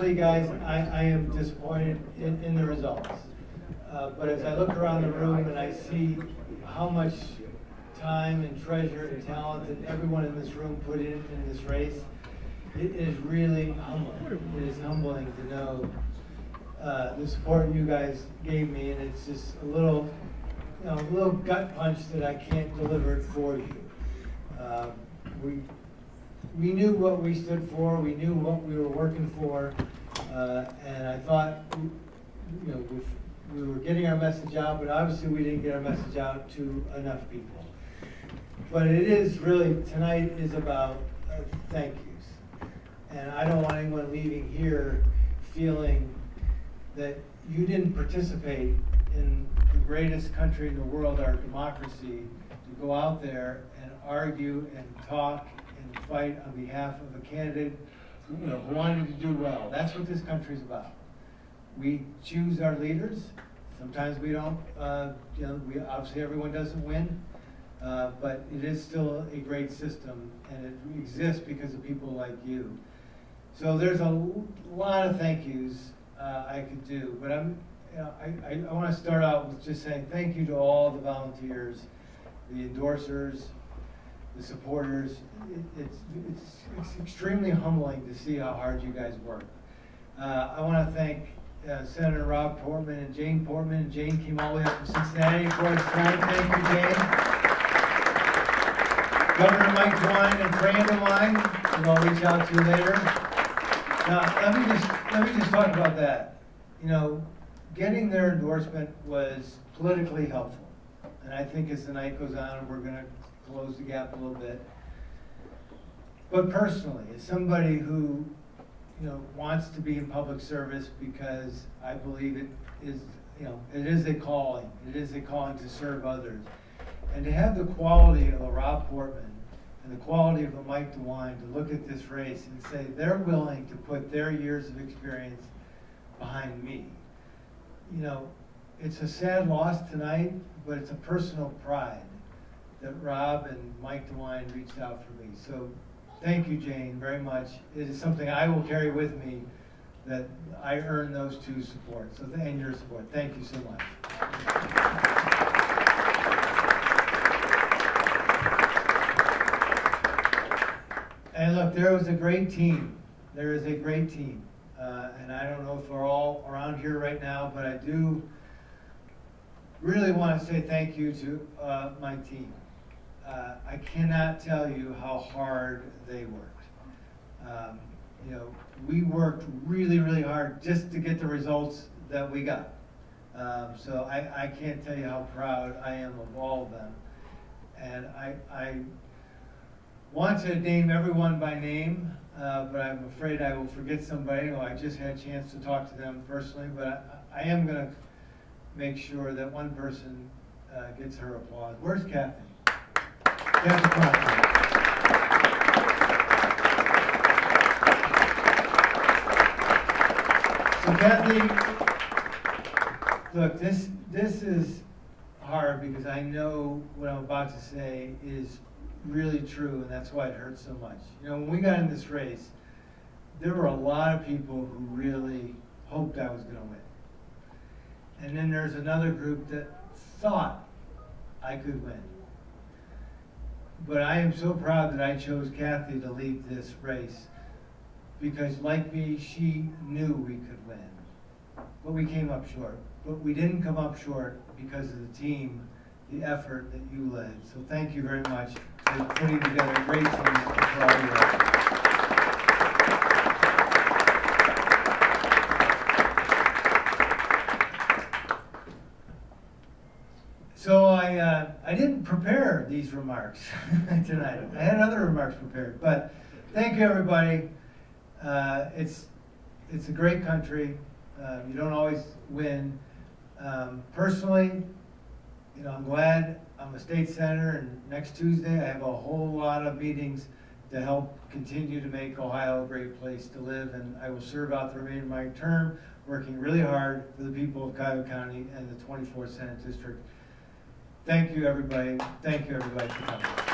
Honestly, guys, I am disappointed in the results. But as I look around the room and I see how much time and treasure and talent that everyone in this room put in this race, it is really humbling. It is humbling to know the support you guys gave me, and it's just a little, you know, a little gut punch that I can't deliver it for you. We knew what we stood for. We knew what we were working for, and I thought, you know, we were getting our message out, but obviously we didn't get our message out to enough people. But it is really, tonight is about thank yous, and I don't want anyone leaving here feeling that you didn't participate in the greatest country in the world, our democracy, to go out there and argue and talk and fight on behalf of a candidate who, you know, wanted to do well. That's what this country's about. We choose our leaders. Sometimes we don't, you know, we obviously everyone doesn't win, but it is still a great system, and it exists because of people like you. So there's a lot of thank yous I could do, but I'm, you know, I want to start out with just saying thank you to all the volunteers, the endorsers, the supporters. It's extremely humbling to see how hard you guys work. I want to thank Senator Rob Portman and Jane Portman. And Jane came all the way up from Cincinnati for us tonight. Thank you, Jane. Governor Mike DeWine and Brandon mine, who I'll reach out to you later. Now, let me just talk about that. You know, getting their endorsement was politically helpful, and I think as the night goes on, we're going to close the gap a little bit. But personally, as somebody who, you know, wants to be in public service because I believe it is, you know, it is a calling. It is a calling to serve others. And to have the quality of a Rob Portman and the quality of a Mike DeWine to look at this race and say they're willing to put their years of experience behind me. You know, it's a sad loss tonight, but it's a personal pride that Rob and Mike DeWine reached out for me. So thank you, Jane, very much. It is something I will carry with me, that I earned those two supports, so, and your support. Thank you so much. And look, there was a great team. There is a great team. And I don't know if we're all around here right now, but I do really want to say thank you to my team. I cannot tell you how hard they worked. You know, we worked really, really hard just to get the results that we got. So I can't tell you how proud I am of all of them. And I want to name everyone by name, but I'm afraid I will forget somebody. Well, I just had a chance to talk to them personally, but I am going to make sure that one person gets her applause. Where's Kathy? So Kathy, look, this is hard because I know what I'm about to say is really true, and that's why it hurts so much. You know, when we got in this race, there were a lot of people who really hoped I was going to win. And then there's another group that thought I could win. But I am so proud that I chose Kathy to lead this race because, like me, she knew we could win. But we came up short. But we didn't come up short because of the team, the effort that you led. So thank you very much for putting together a great team for all you are. So I didn't prepare these remarks tonight. I had other remarks prepared, but thank you, everybody. It's a great country. You don't always win. Personally, you know, I'm glad I'm a state senator, and next Tuesday I have a whole lot of meetings to help continue to make Ohio a great place to live, and I will serve out the remainder of my term, working really hard for the people of Cuyahoga County and the 24th Senate District. Thank you, everybody. Thank you, everybody, for coming.